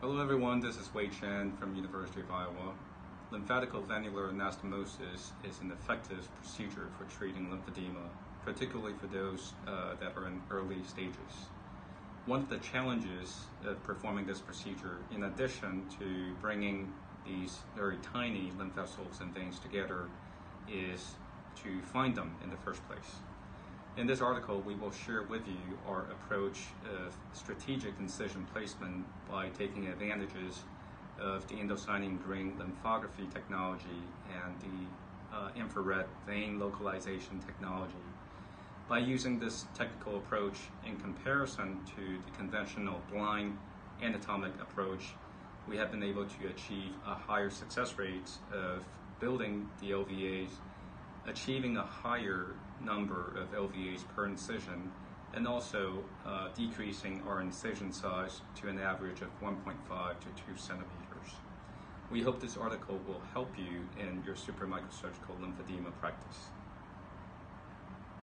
Hello everyone, this is Wei Chen from University of Iowa. Lymphaticovenular anastomosis is an effective procedure for treating lymphedema, particularly for those that are in early stages. One of the challenges of performing this procedure, in addition to bringing these very tiny lymph vessels and veins together, is to find them in the first place. In this article, we will share with you our approach of strategic incision placement by taking advantages of the indocyanine green lymphography technology and the infrared vein localization technology. By using this technical approach in comparison to the conventional blind anatomic approach, we have been able to achieve a higher success rate of building the LVAs, achieving a higher number of LVAs per incision, and also decreasing our incision size to an average of 1.5 to 2 centimeters. We hope this article will help you in your supermicrosurgical lymphedema practice.